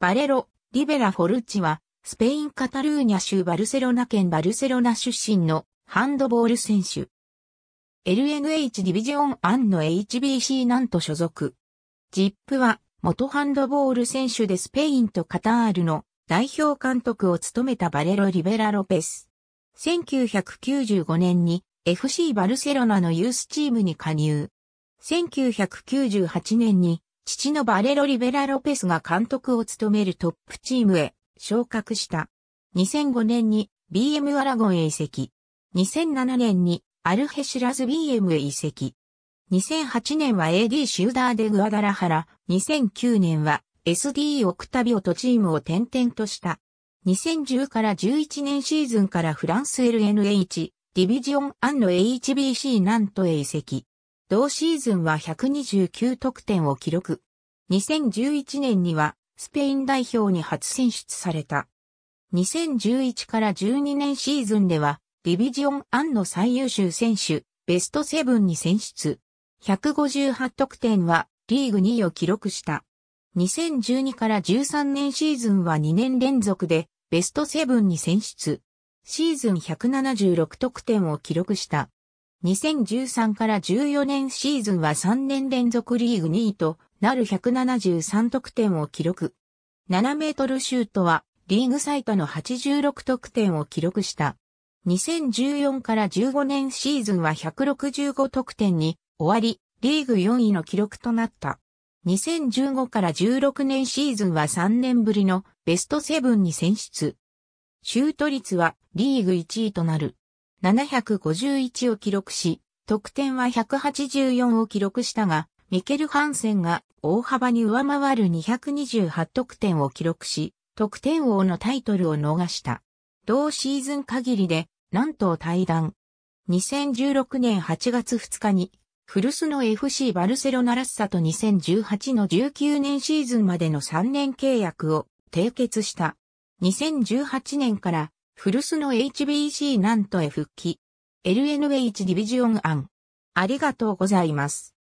バレロ・リベラ・フォルチは、スペイン・カタルーニャ州バルセロナ県バルセロナ出身のハンドボール選手。LNH ディビジョン1の HBC ナント所属。ZIP は元ハンドボール選手でスペインとカタールの代表監督を務めたバレロ・リベラ・ロペス。1995年に FC バルセロナのユースチームに加入。1998年に父のバレロ・リベラ・ロペスが監督を務めるトップチームへ昇格した。2005年に BM アラゴンへ移籍。2007年にアルヘシラス BM へ移籍。2008年は AD シウダーデグアダラハラ。2009年は SD オクタビオとチームを転々とした。2010から11年シーズンからフランス LNH ディビジョン1の HBC ナントへ移籍。同シーズンは129得点を記録。2011年にはスペイン代表に初選出された。2011から12年シーズンではディビジョン1の最優秀選手、ベスト7に選出。158得点はリーグ2位を記録した。2012から13年シーズンは2年連続でベスト7に選出。シーズン176得点を記録した。2013から14年シーズンは3年連続リーグ2位となる173得点を記録。7メートルシュートはリーグ最多の86得点を記録した。2014から15年シーズンは165得点に終わり、リーグ4位の記録となった。2015から16年シーズンは3年ぶりのベスト7に選出。シュート率はリーグ1位となる。751を記録し、得点は184を記録したが、ミケル・ハンセンが大幅に上回る228得点を記録し、得点王のタイトルを逃した。同シーズン限りで、なんと退団。2016年8月2日に、古巣の FC バルセロナラッサと2018の19年シーズンまでの3年契約を締結した。2018年から、古巣の HBC ナントへ復帰。LNH ディビジョン1。ありがとうございます。